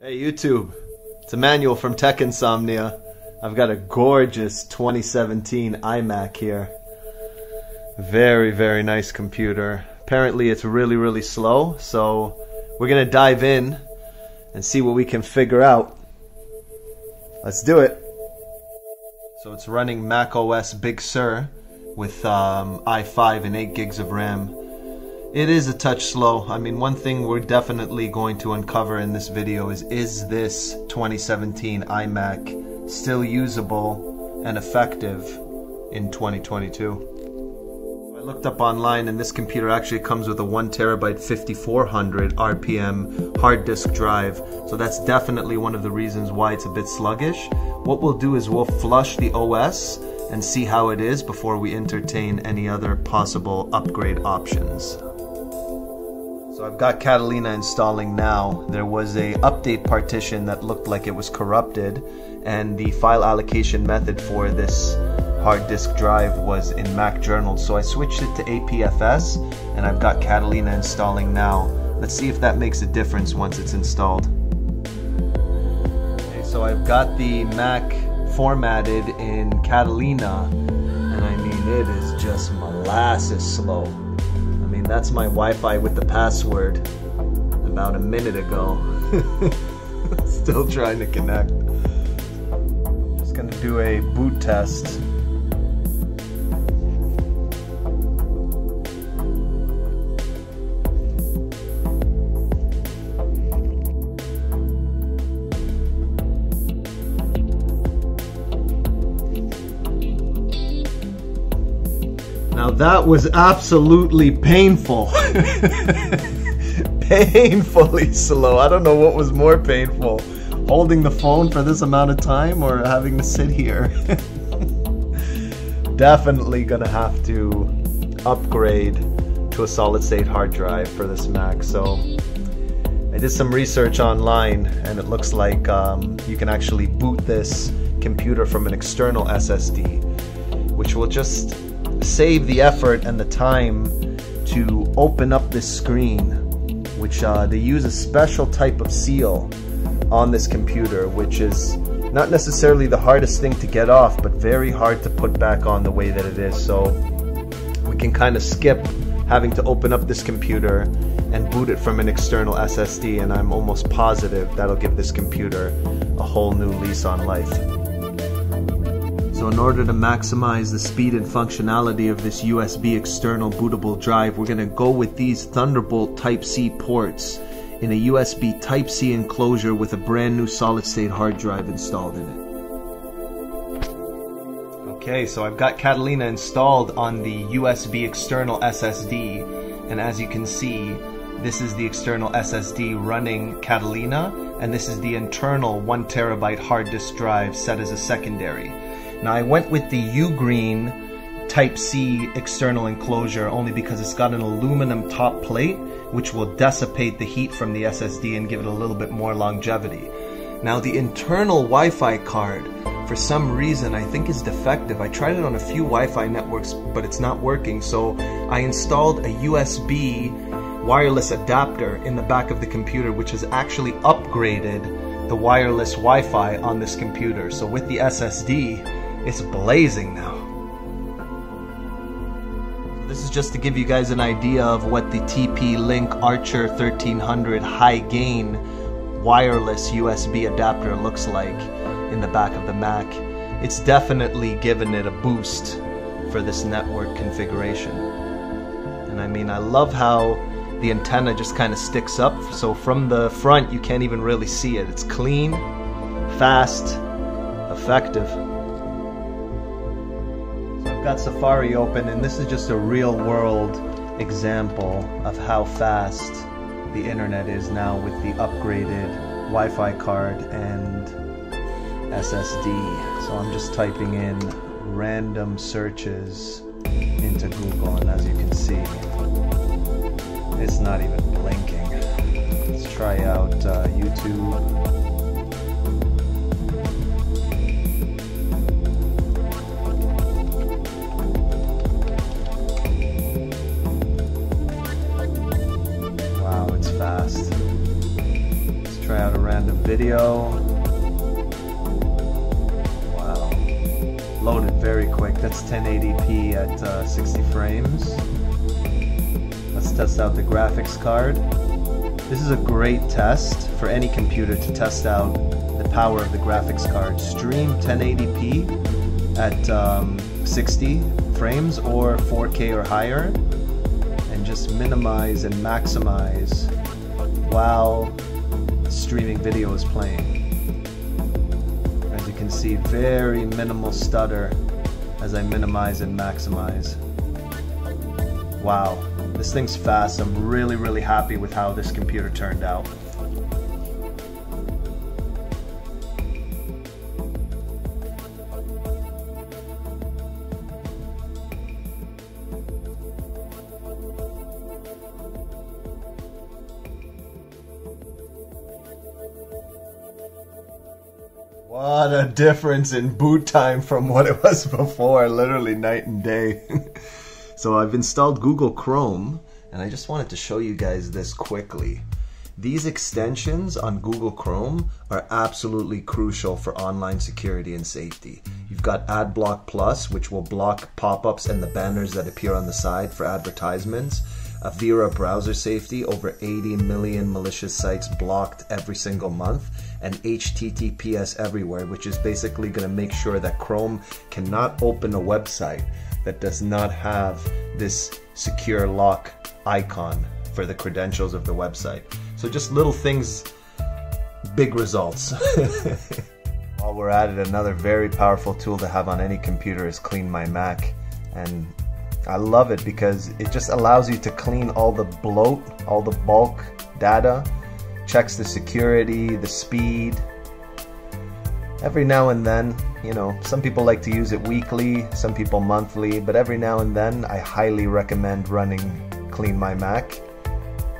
Hey YouTube, it's Emanuel from Tech Insomnia. I've got a gorgeous 2017 iMac here. Very, very nice computer. Apparently it's really slow, so we're gonna dive in and see what we can figure out. Let's do it. So it's running macOS Big Sur with i5 and 8 gigs of RAM. It is a touch slow. I mean, one thing we're definitely going to uncover in this video is this 2017 iMac still usable and effective in 2022? I looked up online and this computer actually comes with a 1TB 5400 RPM hard disk drive. So that's definitely one of the reasons why it's a bit sluggish. What we'll do is we'll flush the OS and see how it is before we entertain any other possible upgrade options. So I've got Catalina installing now. There was an update partition that looked like it was corrupted, and the file allocation method for this hard disk drive was in MacJournal, so I switched it to APFS, and I've got Catalina installing now. Let's see if that makes a difference once it's installed. Okay, so I've got the Mac formatted in Catalina, and I mean, it is just molasses slow. That's my Wi-Fi with the password about a minute ago. Still trying to connect. I'm just gonna do a boot test. Now that was absolutely painful. Painfully slow. I don't know what was more painful, holding the phone for this amount of time or having to sit here. Definitely gonna have to upgrade to a solid state hard drive for this Mac. So I did some research online and it looks like you can actually boot this computer from an external SSD, which will just save the effort and the time to open up this screen, which they use a special type of seal on this computer, which is not necessarily the hardest thing to get off, but very hard to put back on the way that it is. So we can kind of skip having to open up this computer and boot it from an external SSD, and I'm almost positive that'll give this computer a whole new lease on life. So in order to maximize the speed and functionality of this USB external bootable drive, we're going to go with these Thunderbolt Type-C ports in a USB Type-C enclosure with a brand new solid-state hard drive installed in it. Okay, so I've got Catalina installed on the USB external SSD, and as you can see, this is the external SSD running Catalina, and this is the internal 1TB hard disk drive set as a secondary. Now I went with the Ugreen Type-C external enclosure only because it's got an aluminum top plate which will dissipate the heat from the SSD and give it a little bit more longevity. Now the internal Wi-Fi card, for some reason, I think is defective. I tried it on a few Wi-Fi networks but it's not working, so I installed a USB wireless adapter in the back of the computer which has actually upgraded the wireless Wi-Fi on this computer. So with the SSD, it's blazing now. This is just to give you guys an idea of what the TP-Link Archer 1300 high gain wireless USB adapter looks like in the back of the Mac. It's definitely given it a boost for this network configuration. And I mean, I love how the antenna just kind of sticks up, so from the front you can't even really see it. It's clean, fast, effective. Got Safari open, and this is just a real-world example of how fast the internet is now with the upgraded Wi-Fi card and SSD. So I'm just typing in random searches into Google, and as you can see, it's not even blinking. Let's try out YouTube. Let's try out a random video. Wow. Loaded very quick. That's 1080p at 60 frames. Let's test out the graphics card. This is a great test for any computer to test out the power of the graphics card. Stream 1080p at 60 frames or 4K or higher, and just minimize and maximize while streaming video is playing. As you can see, very minimal stutter as I minimize and maximize. Wow, this thing's fast. I'm really happy with how this computer turned out. What a difference in boot time from what it was before, literally night and day. So I've installed Google Chrome, and I just wanted to show you guys this quickly. These extensions on Google Chrome are absolutely crucial for online security and safety. You've got AdBlock Plus, which will block pop-ups and the banners that appear on the side for advertisements. Avira browser safety, over 80 million malicious sites blocked every single month, and HTTPS everywhere, which is basically going to make sure that Chrome cannot open a website that does not have this secure lock icon for the credentials of the website. So just little things, big results. While we're at it, another very powerful tool to have on any computer is CleanMyMac, and I love it because it just allows you to clean all the bloat, all the bulk data, checks the security, the speed. Every now and then, you know, some people like to use it weekly, some people monthly, but every now and then I highly recommend running CleanMyMac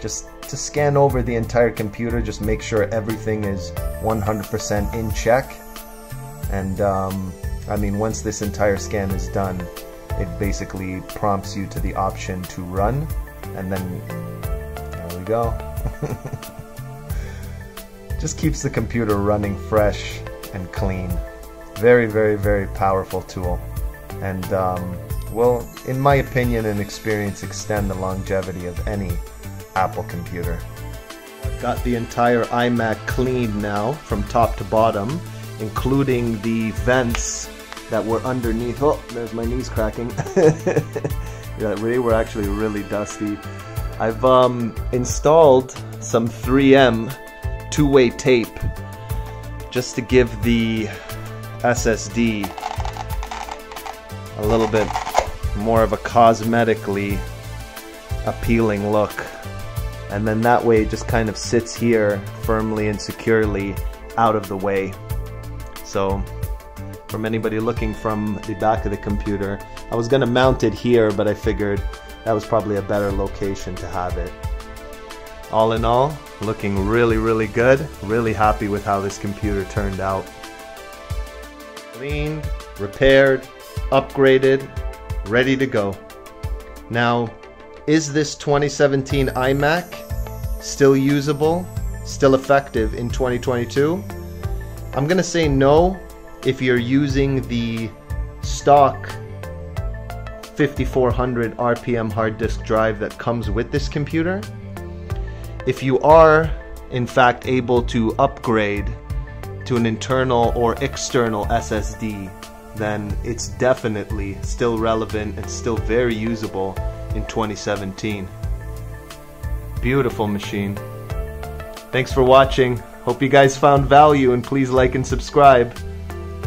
just to scan over the entire computer, just make sure everything is 100% in check. And I mean, once this entire scan is done, it basically prompts you to the option to run, and then there we go. Just keeps the computer running fresh and clean. Very powerful tool, and will, in my opinion and experience, extend the longevity of any Apple computer. I've got the entire iMac clean now from top to bottom, including the vents that were underneath. Oh, there's my knees cracking. Yeah, they were actually really dusty. I've installed some 3M two-way tape just to give the SSD a little bit more of a cosmetically appealing look. And then that way it just kind of sits here firmly and securely out of the way. So from anybody looking from the back of the computer, I was going to mount it here, but I figured that was probably a better location to have it. All in all, looking really good. Really happy with how this computer turned out. Cleaned, repaired, upgraded, ready to go. Now, is this 2017 iMac still usable, still effective in 2022? I'm going to say no. If you're using the stock 5400 RPM hard disk drive that comes with this computer, if you are in fact able to upgrade to an internal or external SSD, then it's definitely still relevant and still very usable in 2017. Beautiful machine. Thanks for watching. Hope you guys found value, and please like and subscribe.